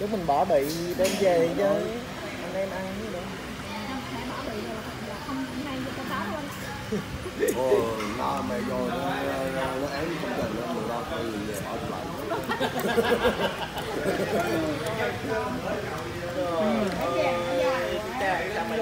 Chứ mình bỏ bị đem về chứ anh em ăn chứ được. Không, bỏ bị rồi là không nay cho táo luôn. Ồ, nó mày rồi nó ém không cần lên người đâu phải về hỏi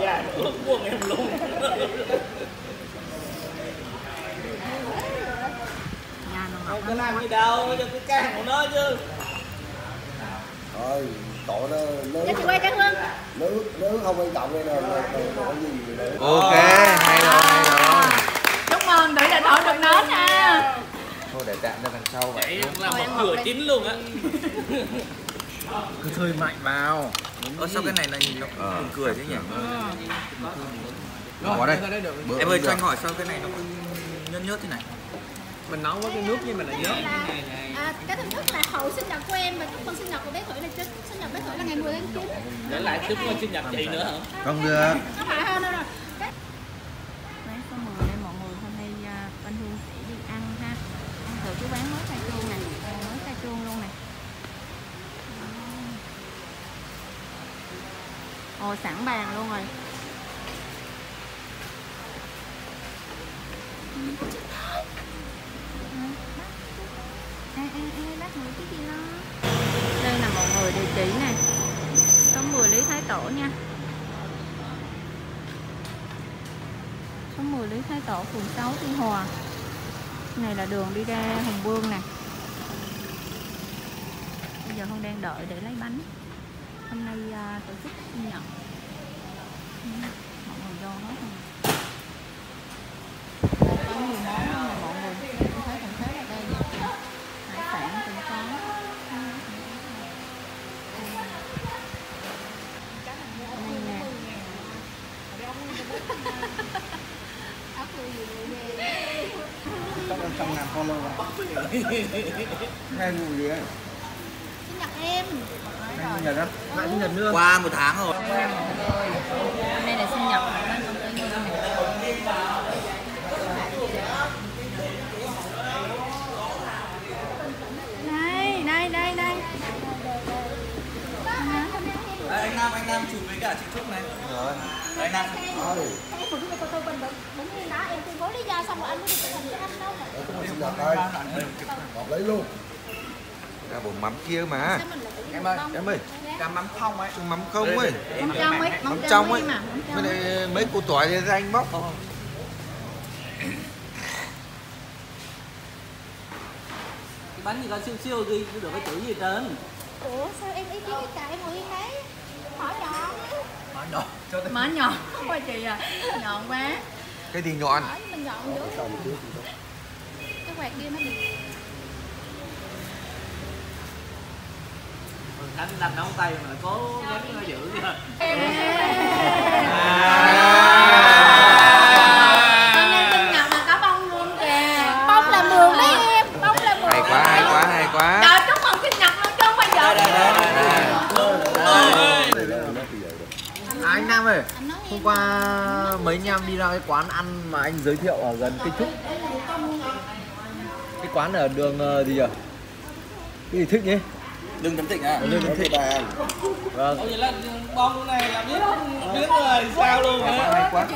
lại. Buông em luôn. Không có làm gì đâu, cho cái can của nó chứ. Ơi, tội nó nước không quan trọng đây nè, tội gì nữa. Ok, hay rồi, hay rồi. Chúc mừng Thủy đã đổi được nến ha. Thôi để tạm ra đằng sau vậy. Làm một nửa chín luôn á. Cứ thơi mạnh vào. Ơ sao cái này là nhìn nó buồn cười thế nhỉ? Bỏ đây. Em ơi cho anh hỏi sao cái này nó nhớt nhớt thế này? Mình nấu với cái nước với mình là nhớt. Cái thưởng thức là hậu sinh nhật của em, mà chúc mừng sinh nhật của bé Thủy là chính. Sinh nhật bé Thủy là ngày 10/9. Để lại chúc mừng sinh nhật chị nữa hả? Không được. Nó phải hơn đâu rồi. Bán số 10 đây mọi người, hôm nay anh Hương sẽ đi ăn ha. Ăn từ cái bán mới khai trương này, mới khai trương luôn này. Ồ, sẵn bàn luôn rồi. Bác ngửi cái gì đó. Đây là mọi người địa chỉ này. Số 10 Lý Thái Tổ nha. Số 10 Lý Thái Tổ, phường 6 Tuy Hòa. Này là đường đi ra Hùng Vương nè. Bây giờ Hương đang đợi để lấy bánh. Hôm nay tổ chức sinh nhật. Mọi người vô hết rồi. Có nhiều món lắm mọi người. Em thấy thành thế ở đây vậy. Hải sản cũng có. Đây nè. Trong ngàn con luôn rồi. Sinh nhật em. Qua 1 tháng rồi. Hôm nay là sinh nhật của anh Công Tư Nhiên. Đây. Anh Nam chụp với cả chị Trúc này. Rồi. Anh Nam. Em tuyên bố lý do xong rồi anh mới được thành anh đâu. Sinh nhật ơi. Lấy luôn. Ra bộ mắm kia mà. Em ơi, cá mắm không ấy, mắm không ấy, mắm trong ấy, mấy cô tỏi ra anh bóc. Cái bánh gì con siêu đi, được cái chữ gì tên? Ủa sao em ý kiến cái em Nguyên đấy? Mỏ nhọn, mỏ nhọn quá chị à, nhọn quá. Cái gì nhọn? Cái quạt kia nó bị. Anh làm nóng tay mà cố gắng nó giữ nha. Hôm nay sinh nhật mà có bông luôn kìa. Bông là mường đấy em, bông là mường. Hay quá. Trời, chúc mừng sinh nhật luôn chứ không bao giờ. Anh Nam ơi, hôm qua mấy anh em đi ra cái quán ăn mà anh giới thiệu ở gần Cây Trúc. Cái quán ở đường gì nhỉ? Cái gì thích nhỉ? Lương Tấn Thịnh à? Lương Tấn Thịnh à? Vâng. Ôi vậy là bông này là biết rồi sao luôn á. Hay quá.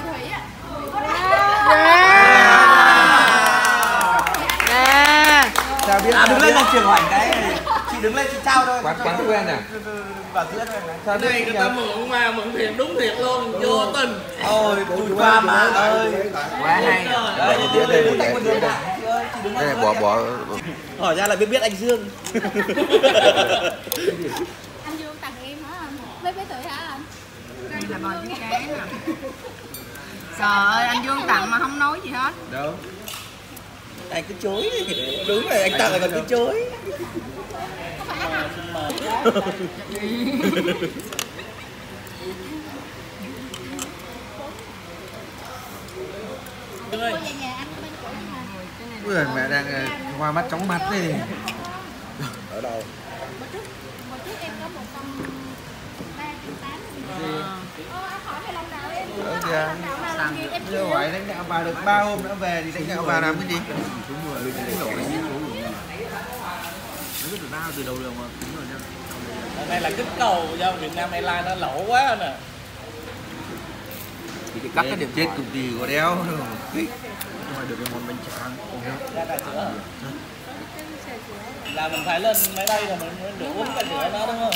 Nè. Sao biết? À đứng lên là chuyển hoành cái. Chị đứng lên chị trao thôi. Quán quen à? Vào giữa thôi này. Sao này người ta mượn mà mượn thiệt đúng thiệt luôn, vô tình. Ôi tụi qua mà ơi. Quá hay. Đây tiếp đây. Này bỏ hỏi ra là biết anh Dương. Anh Dương tặng em hả anh? Biết tuổi hả anh? Đây là bò trứng cá nè. Trời ơi anh Dương tặng mà không nói gì hết. Đúng. Anh cứ chối. Đúng rồi anh tặng rồi còn cứ chối. Có phải không? Ui, mẹ đang hoa mắt chóng mặt đi. Ở đâu? Bữa trước em có 183 triệu 8. Hỏi về lòng đạo em. Chưa hỏi đánh đạo bà được 3 hôm nữa về thì đánh đạo bà làm cái gì? Đúng rồi, đánh đổ đánh. Nó rất là đau từ đầu đường mà. Đúng rồi nha. Này là kích cầu do Việt Nam Airlines nó lỗ quá nè. Thì cắt cái điểm chết cực kỳ của đéo. Ngoài được cái món bánh tráng. Ra cà sữa hả? Là mình phải lên máy bay rồi mình mới được uống cà sữa nó đúng không?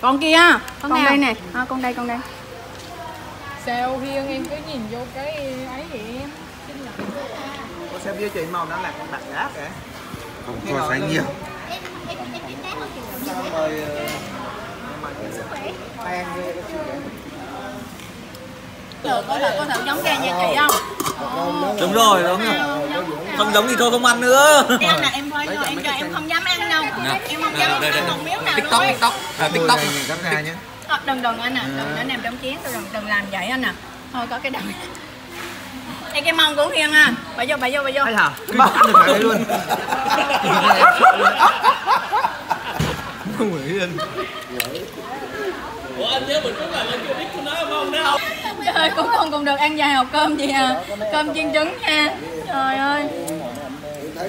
Con kia, con đây nè, con đây. Sao riêng em cứ nhìn vô cái ấy vậy em? Ủa sao bia chị màu nó là con bạc đá kìa? Không có sánh nhiều. Được, có thử giống cây nhà chị không? Đúng rồi, đúng rồi. Không giống thì thôi không ăn nữa. Em là em thôi, em cho em không dám ăn đâu. Em không dám ăn một miếng nào TikTok, luôn. TikTok. Đừng anh à, đừng nằm trong chén, đừng làm vậy anh à. Thôi có cái đầu. Đây cái mông của Hiên à. Bà vô. Hay là cứ ăn được phải luôn. Không nghĩ anh. Ủa anh nhớ mình cũng là lên cái nick của nó không đâu. Trời ơi, của con cũng được ăn vài hộp cơm gì à. Cơm chiên trứng nha. Trời ơi. Cái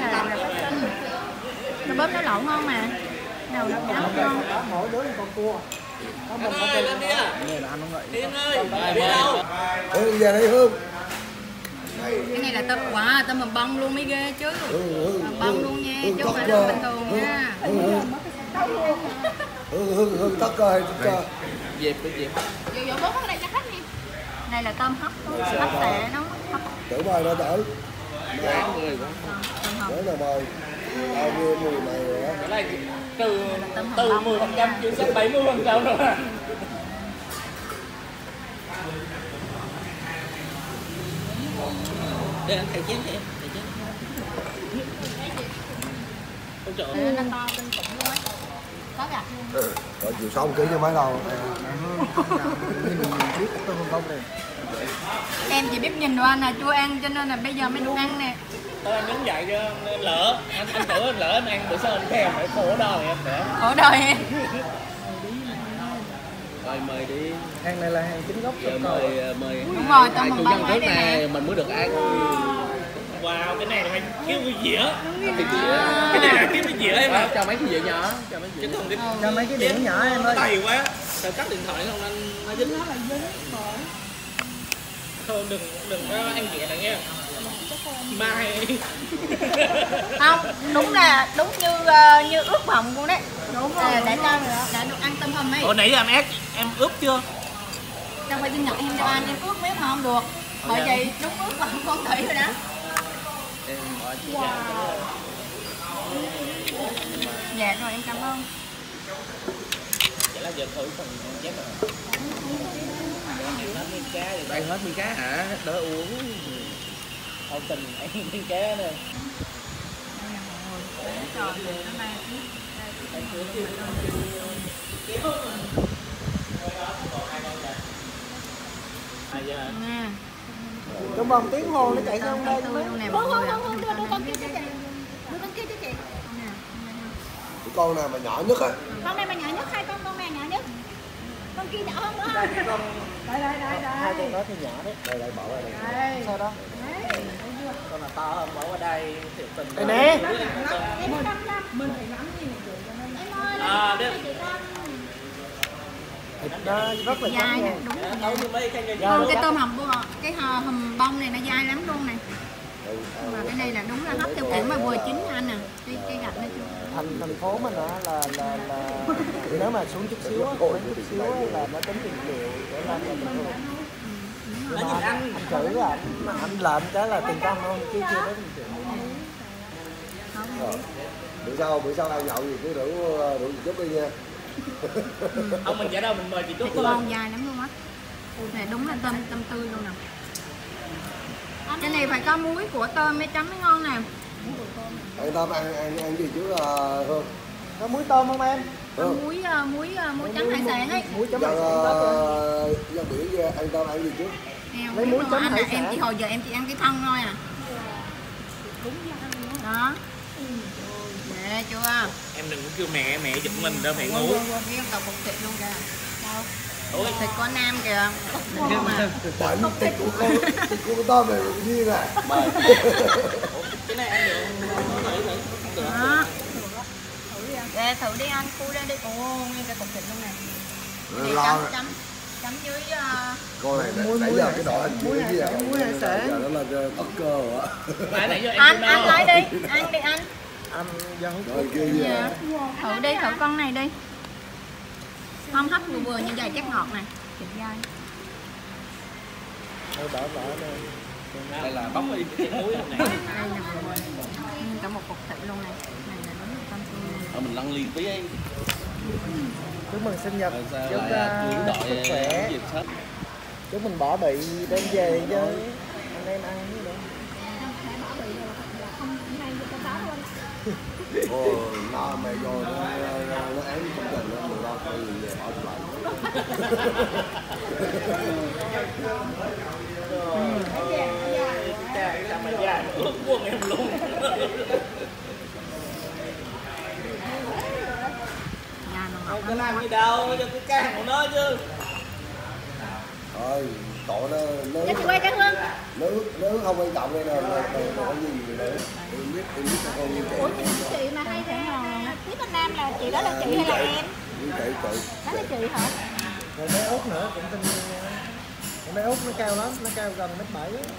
hàm là phát sinh. Nó bóp nó lộn ngon mà. Đầu nó ngon. Mỗi đứa con cua. Em ơi, lên đi à. Tiên ơi, đi đâu? Ôi, giờ đây Hương. Cái này là tôm quả, tôm mầm bông luôn mới ghê chứ. Mầm bông luôn nha, chứ không phải là bình thường nha. Hương tóc coi, dẹp cái gì vô bố cái này cho khách đi. Này là tôm hấp, hấp xệ nó hấp. Tử mời nó tử. Đấy là mời. Ai mua mùi này nữa. Cái này từ 10% chưa sắp 70% rồi. Đây anh thầy chén cho em. Ôi trời ơi. Nó to kinh khủng luôn á. Có gạch luôn. Rồi chiều sau ký cho mấy đâu. Em chỉ biết nhìn rồi anh à, chưa ăn cho nên là bây giờ mới được ăn nè. Tôi ăn giống vậy chứ lỡ, anh tưởng anh lỡ anh ăn bữa sau anh theo phải khổ đời em nữa. Khổ đời em. Rồi mời đi. Hàng này là hàng chính gốc rồi. Mời đúng rồi, tao mừng bông này nè. Mình mới được ăn. Wow, cái này là kiếm cái dĩa. Cái này là kiếm cái dĩa em ạ. Cho mấy cái dĩa nhỏ. Cho mấy cái điểm nhỏ em ơi. Tày quá. Sao cắt điện thoại không anh? Nó dính hết là dính rồi. Thôi đừng có ăn dĩa này nghe. Mai không đúng như ước vọng luôn đấy, đúng rồi, để cho đã được ăn tôm hùm ấy. Hồi nãy giờ em ướp chưa? Đâu phải tin nhận em đâu, anh em ướp miếng mà không được. Bởi vậy đúng ước vọng con thủy rồi đó. Wow. Dạ rồi em cảm ơn. Vậy là giờ thử phần chép rồi. Đây hết miếng cá hả? Đỡ uống. Hậu tình em miếng cá thôi. Trong vòng tiếng hồ nó chạy ra không đây nè. Không đưa con kia cho chị. Con nào mà nhỏ nhất á? Con này mà nhỏ nhất, hai con này nhỏ nhất. Con kia nhỏ hơn nữa không? Đây. Hai con đó thì nhỏ đấy. Đây bỏ ra đây. Sao đó? Con nào to hơn bỏ qua đây. Đây nè. Mình phải nắm gì mà được. Nó rất là dai nè, đúng rồi. Còn cái tôm hùm bông này nó dai lắm luôn này. Mà cái này là đúng là hấp theo kiểu mà vừa chín anh à. Cái gạch nó chưa. Thành phố mình là nếu mà xuống chút xíu là nó tính tiền triệu để làm cho mình. Anh chữ là anh làm cái là tiền trăm không chứ chưa đến tiền triệu. Bữa sau ăn nhậu gì cứ rủ gì chút đi nha. Ông mình giả đâu mình mời chị chút thôi. Con dài lắm luôn á. Này đúng là tôm tươi luôn nè. Cái này phải có muối của tôm mới chấm mới ngon nè. Ăn tôm ăn gì chứ Hương? Có muối tôm không em? Muối trắng hải sản ấy. Muối chấm hải sản đó. Giờ bữa ăn tôm ăn gì chứ? Lấy muối chấm hải sản. Em chỉ hồi giờ em chỉ ăn cái thân thôi à. Đó. Mẹ chưa? Em đừng có kêu mẹ giật mình đâu mẹ ngủ. Riêng cầu bột thịt luôn kìa. Đâu? Thịt có nam kìa. Tại lúc thịt của con, thịt của con to này như thế này. Cái này ăn được. Đó. Bà thử đi anh, khui lên đi. Ồ, nguyên cái cục thịt luôn nè. Chấm dưới... Cô này nãy giờ cái đỏ anh muối với vậy. Muối này sể. Giờ nó là ốc cơ rồi á. Anh lấy đi, ăn đi anh. Anh ra hút kia gì vậy? Thử đi, thử con này đi. Không hấp vừa vừa như vậy chắc ngọt nè. Thịt dai. Đây là bóc đi cái muối này. Cả một cục thịt luôn này. Này là đúng là tâm thương. Mình lăn liền tí ấy. Chúc mừng sinh nhật, chúc sức khỏe, chúc mình bỏ bị đem về chứ anh em ăn gì nữa. Ồ, nó mẹ rồi, nó ém không cần nữa, mình lo thôi về bỏ lại. Trời ơi, mày già, ước quân em luôn. Không có làm gì đâu, cho cái can của nó chứ. Thôi, tội nó... Chắc chị quay chắc luôn. Nếu không quan trọng đây nè, nó có gì vậy đấy. Em biết là con như chị. Ủa chị mà hay thế hả? Tiếp anh Nam là chị đó là chị hay là em? Chị. Đó là chị hả? Còn bé Út nữa, cũng tin. Bé Út nó cao lắm, nó cao gần 1m7.